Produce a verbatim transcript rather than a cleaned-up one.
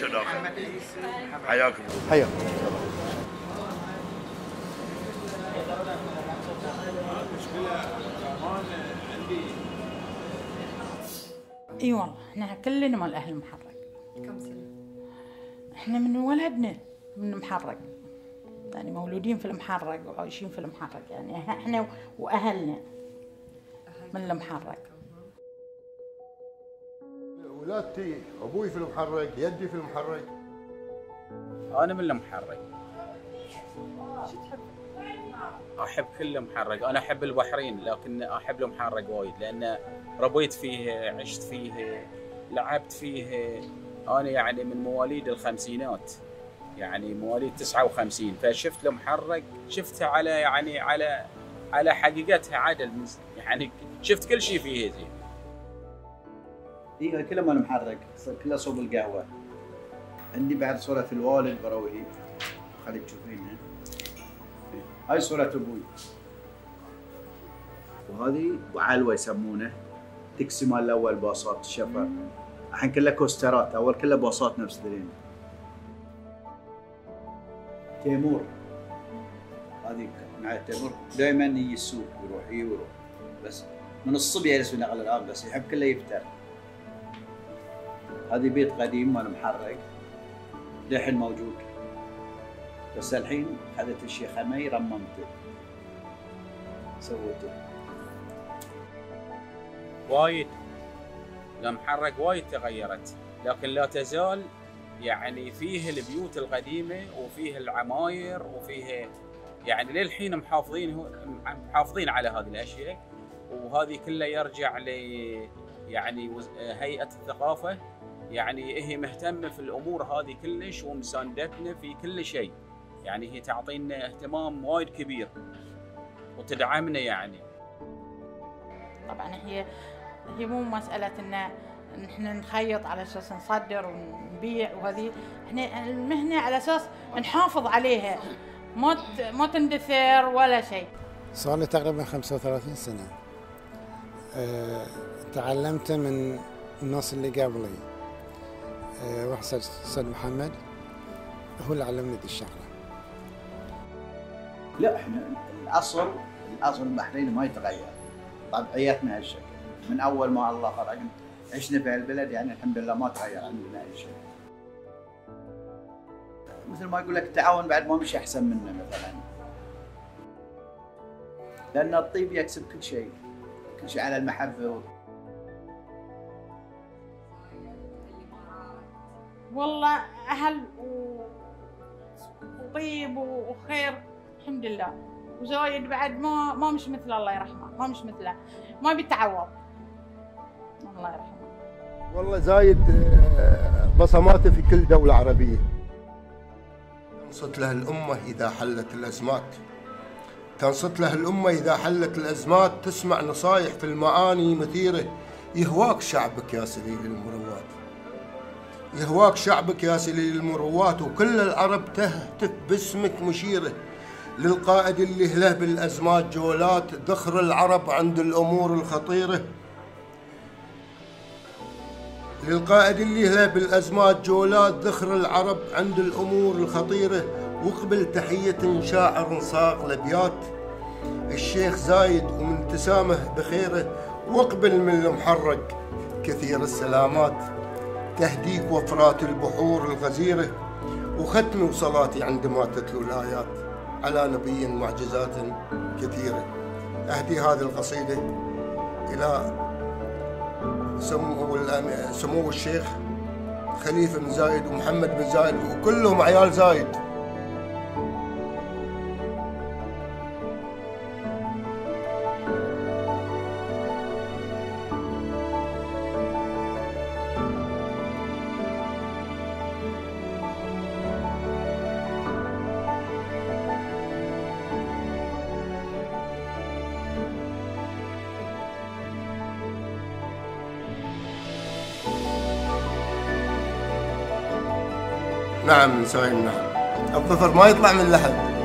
شنو حياكم حياكم. اي والله احنا كلنا مال اهل المحرق. كم سنه؟ احنا من ولدنا من المحرق، يعني مولودين في المحرق وعايشين في المحرق، يعني احنا واهلنا من المحرق. ولادتي ابوي في المحرق، يدي في المحرق. انا من المحرق. شو تحب؟ احب كل المحرق، انا احب البحرين لكن احب المحرق وايد لان ربيت فيه، عشت فيه، لعبت فيه. انا يعني من مواليد الخمسينات، يعني مواليد تسعة وخمسين، فشفت المحرق، شفتها على يعني على على حقيقتها عدل، يعني شفت كل شيء فيه زين. اي كله مال المحرق، كله صوب القهوه. عندي بعد صوره الوالد براوي، خليك تشوفينها. هاي صوره ابوي. وهذه وعلوه يسمونه تكسي مال الاول باصات الشفر. الحين كلها كوسترات، اول كلها باصات نفس ذلين. تيمور هذيك مع تيمور دائما يجي السوق يروح يروح بس من الصبح يجلس ينقل الان بس يحب كله يفتر. هذا بيت قديم مال محرق للحين موجود بس الحين اخذت الشيخ حمي رممته سوته وايد. المحرق وايد تغيرت لكن لا تزال يعني فيه البيوت القديمه وفيه العماير وفيه يعني للحين محافظين محافظين على هذه الاشياء، وهذه كلها يرجع ل يعني هيئه الثقافه، يعني هي مهتمه في الامور هذه كلش ومساندتنا في كل شيء، يعني هي تعطينا اهتمام وايد كبير وتدعمنا. يعني طبعا هي هي مو مساله ان نحن نخيط على اساس نصدر ونبيع، وهذه احنا المهنه على اساس نحافظ عليها، ما ما تندثر ولا شيء. صار لي تقريبا خمسة وثلاثين سنه. أه تعلمت من الناس اللي قبلي. أه واحد استاذ محمد هو اللي علمني ذي الشغله. لا احنا الاصل الاصل البحريني ما يتغير، طبيعتنا هالشكل من اول ما الله خلقنا عشنا في هالبلد، يعني الحمد لله ما تغير عندنا اي شيء. مثل ما يقول لك التعاون بعد ما مش احسن منا مثلا، لان الطيب يكسب كل شيء، كل شيء على المحبه. والله اهل وطيب وخير الحمد لله. وزايد بعد ما ما مش مثله، الله يرحمه، ما مش مثله، ما بيتعوض الله يرحمه. والله زايد بصماته في كل دولة عربية. تنصت له الأمة إذا حلت الأزمات، تنصت له الأمة إذا حلت الأزمات، تسمع نصايح في المعاني مثيرة. يهواك شعبك يا سليل المروات، يهواك شعبك يا سليل المروات، وكل العرب تهتف باسمك مشيرة. للقائد اللي هله بالأزمات جولات، ذخر العرب عند الأمور الخطيرة. للقائد اللي هلا بالأزمات جولات، ذخر العرب عند الأمور الخطيرة. وقبل تحية شاعر صاغ لبيات الشيخ زايد ومن تسامه بخيره، وقبل من المحرق كثير السلامات، تهديك وفرات البحور الغزيرة. وختمي وصلاتي عندما تتلو الآيات على نبي معجزات كثيرة. أهدي هذه القصيدة إلى سمو سمو الشيخ خليفة بن زايد ومحمد بن زايد وكلهم عيال زايد. نعم نسوي، نعم الظفر ما يطلع من لحد.